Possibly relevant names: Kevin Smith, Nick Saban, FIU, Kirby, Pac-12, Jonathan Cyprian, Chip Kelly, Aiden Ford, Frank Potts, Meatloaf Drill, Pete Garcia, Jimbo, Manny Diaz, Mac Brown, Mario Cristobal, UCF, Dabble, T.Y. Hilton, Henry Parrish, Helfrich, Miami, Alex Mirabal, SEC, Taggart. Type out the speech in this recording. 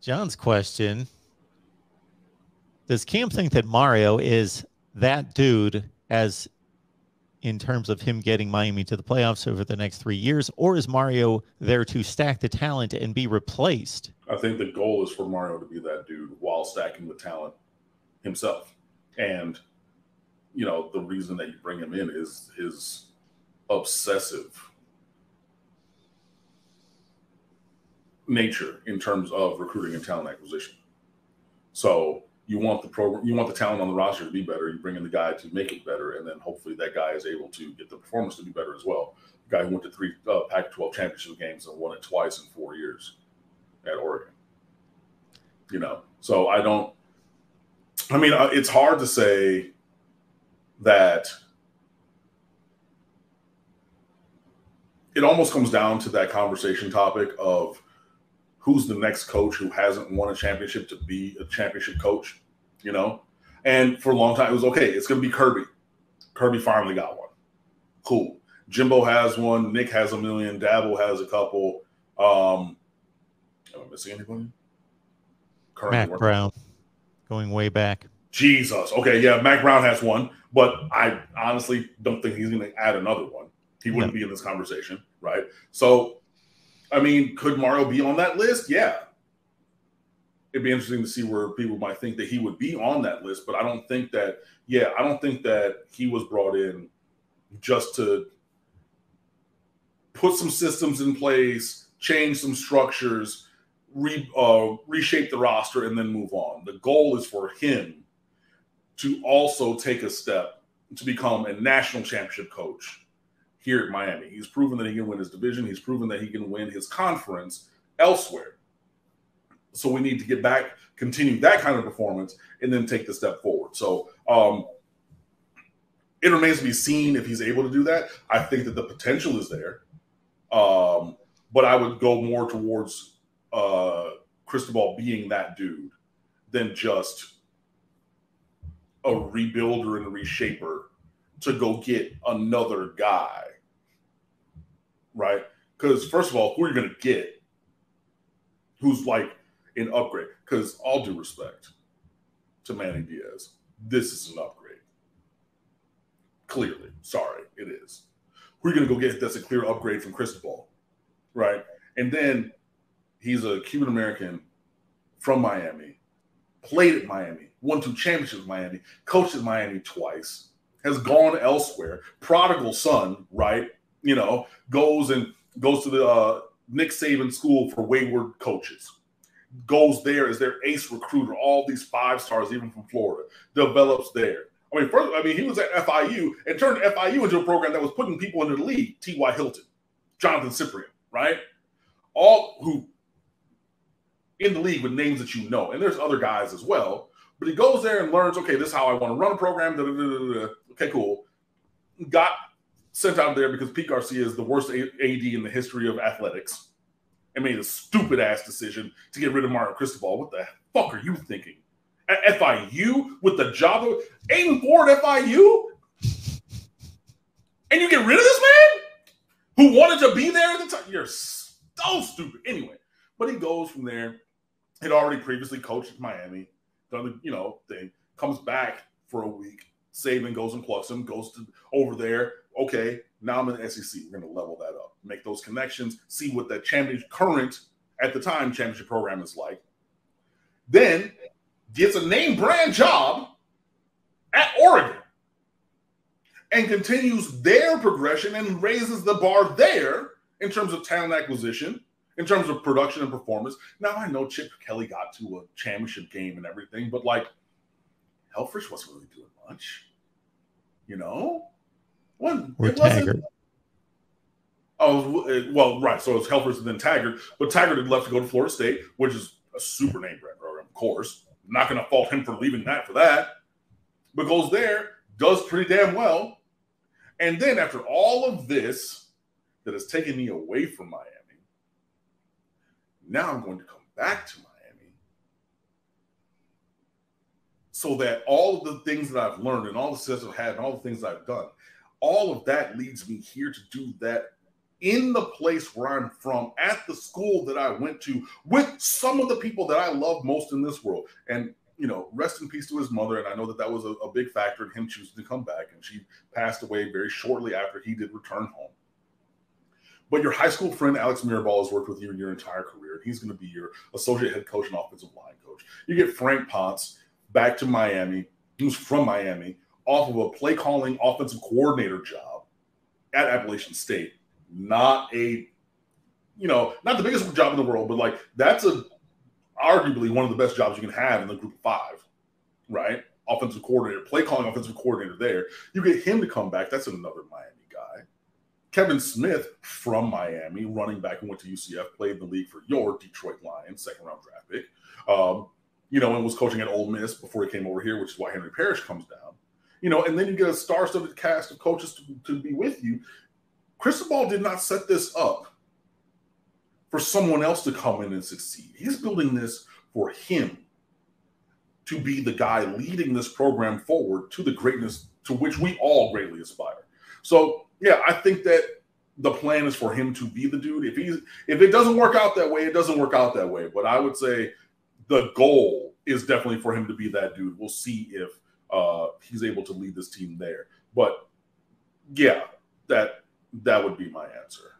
John's question. Does Cam think that Mario is that dude as in terms of him getting Miami to the playoffs over the next 3 years, or is Mario there to stack the talent and be replaced? I think the goal is for Mario to be that dude while stacking the talent himself. And, you know, the reason that you bring him in is his obsessive nature in terms of recruiting and talent acquisition. So you want the program, you want the talent on the roster to be better. You bring in the guy to make it better, and then hopefully that guy is able to get the performance to be better as well. The guy who went to three Pac-12 championship games and won it twice in 4 years at Oregon. You know, so I don't. I mean, it's hard to say that. It almost comes down to that conversation topic of who's the next coach who hasn't won a championship to be a championship coach, you know? And for a long time, it was, okay, it's going to be Kirby. Kirby finally got one. Cool. Jimbo has one. Nick has a million. Dabble has a couple. Am I missing anybody? Mac Brown. Going way back. Jesus. Okay, yeah, Mac Brown has one, but I honestly don't think he's going to add another one. He wouldn't be in this conversation, right? So, I mean, could Mario be on that list? Yeah. It'd be interesting to see where people might think that he would be on that list, but I don't think that, I don't think that he was brought in just to put some systems in place, change some structures, reshape the roster, and then move on. The goal is for him to also take a step to become a national championship coach here at Miami. He's proven that he can win his division. He's proven that he can win his conference elsewhere. So we need to get back, continue that kind of performance, and then take the step forward. So it remains to be seen if he's able to do that. I think that the potential is there. But I would go more towards Cristobal being that dude than just a rebuilder and a reshaper to go get another guy, right? Because first of all, who are you going to get who's like an upgrade? Because all due respect to Manny Diaz, this is an upgrade. Clearly. Sorry, it is. Who are you going to go get that's a clear upgrade from Cristobal, right? And then he's a Cuban-American from Miami, played at Miami, won 2 championships at Miami, coached at Miami twice, has gone elsewhere. Prodigal son, right? You know, goes to the Nick Saban school for wayward coaches. Goes there as their ace recruiter. All these 5-stars, even from Florida, develops there. I mean, first, he was at FIU and turned FIU into a program that was putting people into the league. T.Y. Hilton, Jonathan Cyprian, right? All who in the league with names that you know, and there's other guys as well. But he goes there and learns, okay, this is how I want to run a program. Da, da, da, da, da. Okay, cool. Got sent out there because Pete Garcia is the worst AD in the history of athletics and made a stupid-ass decision to get rid of Mario Cristobal. What the fuck are you thinking? At FIU with the job of Aiden Ford at FIU? And you get rid of this man who wanted to be there at the time? You're so stupid. Anyway, but he goes from there. He'd already previously coached at Miami. Done, you know, thing, comes back for a week. Saban goes and plucks him, goes to over there. Okay, now I'm in the SEC. We're going to level that up, make those connections, see what that current championship program is like. Then gets a name brand job at Oregon and continues their progression and raises the bar there in terms of talent acquisition, in terms of production and performance. Now, I know Chip Kelly got to a championship game and everything, but, like, Helfrich wasn't really doing much. You know? It wasn't. Oh, well, right. So it was Helfrich and then Taggart. But Taggart had left to go to Florida State, which is a super name brand program, of course. I'm not going to fault him for leaving that for that. But goes there, does pretty damn well. And then after all of this that has taken me away from Miami, now I'm going to come back to Miami so that all of the things that I've learned and all the success I've had and all the things I've done, all of that leads me here to do that in the place where I'm from, at the school that I went to, with some of the people that I love most in this world. And, you know, rest in peace to his mother. And I know that that was a big factor in him choosing to come back. And she passed away very shortly after he did return home. But your high school friend, Alex Mirabal, has worked with you your entire career. He's going to be your associate head coach and offensive line coach. You get Frank Potts back to Miami. He was from Miami, off of a play-calling offensive coordinator job at Appalachian State. Not a, you know, not the biggest job in the world, but, like, that's a arguably one of the best jobs you can have in the group of five, right? Offensive coordinator, play-calling offensive coordinator there. You get him to come back. That's another Miami guy. Kevin Smith from Miami, running back, and went to UCF, played in the league for your Detroit Lions, second-round draft pick, you know, and was coaching at Ole Miss before he came over here, which is why Henry Parrish comes down. You know, and then you get a star-studded cast of coaches to be with you. Cristobal did not set this up for someone else to come in and succeed. He's building this for him to be the guy leading this program forward to the greatness to which we all greatly aspire. So, yeah, I think that the plan is for him to be the dude. If it doesn't work out that way, it doesn't work out that way. But I would say the goal is definitely for him to be that dude. We'll see if he's able to lead this team there. But, yeah, that would be my answer.